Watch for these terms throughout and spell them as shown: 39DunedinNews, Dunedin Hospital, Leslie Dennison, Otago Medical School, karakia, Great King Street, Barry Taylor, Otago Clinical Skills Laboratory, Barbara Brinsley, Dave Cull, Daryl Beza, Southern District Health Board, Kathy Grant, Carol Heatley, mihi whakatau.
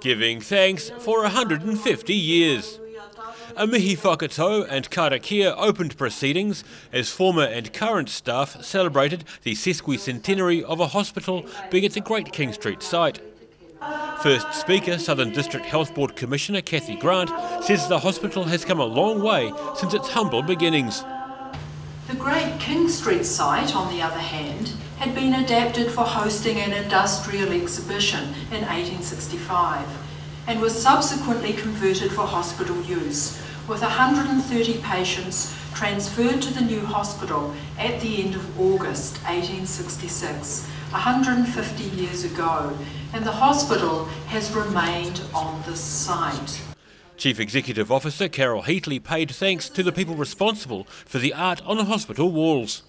giving thanks for 150 years. A mihi whakatau and karakia opened proceedings as former and current staff celebrated the sesquicentenary of a hospital being at the Great King Street site. First Speaker, Southern District Health Board Commissioner Kathy Grant says the hospital has come a long way since its humble beginnings. The Great King Street site, on the other hand, had been adapted for hosting an industrial exhibition in 1865 and was subsequently converted for hospital use, with 130 patients transferred to the new hospital at the end of August 1866, 150 years ago, and the hospital has remained on this site. Chief Executive Officer Carol Heatley paid thanks to the people responsible for the art on the hospital walls.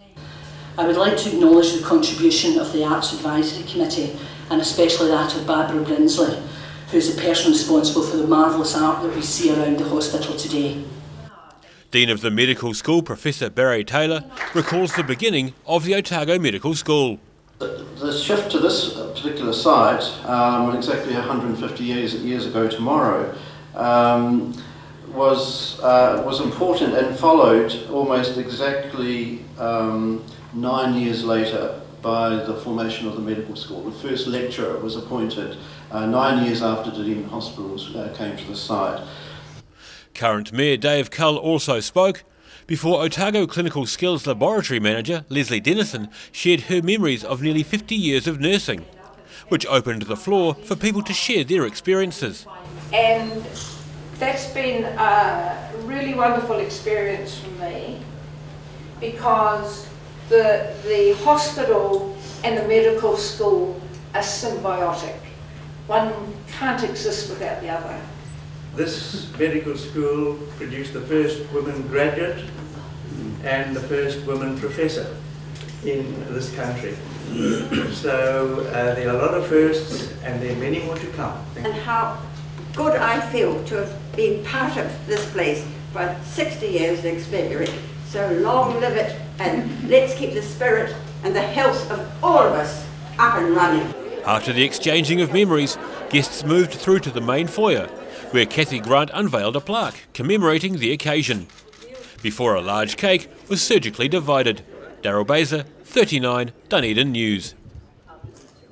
I would like to acknowledge the contribution of the Arts Advisory Committee, and especially that of Barbara Brinsley, who is the person responsible for the marvellous art that we see around the hospital today. Dean of the Medical School, Professor Barry Taylor, recalls the beginning of the Otago Medical School. The shift to this particular site, exactly 150 years ago tomorrow, was important and followed almost exactly 9 years later by the formation of the medical school. The first lecturer was appointed 9 years after Dunedin Hospital came to the site. Current Mayor Dave Cull also spoke before Otago Clinical Skills Laboratory Manager Leslie Dennison shared her memories of nearly 50 years of nursing, which opened the floor for people to share their experiences. And that's been a really wonderful experience for me, because the hospital and the medical school are symbiotic. One can't exist without the other. This medical school produced the first woman graduate and the first woman professor in this country. So there are a lot of firsts, and there are many more to come. And how good I feel to have been part of this place for 60 years next February. So long live it, and let's keep the spirit and the health of all of us up and running. After the exchanging of memories, guests moved through to the main foyer, where Kathy Grant unveiled a plaque commemorating the occasion, before a large cake was surgically divided. Daryl Beza, 39 Dunedin News.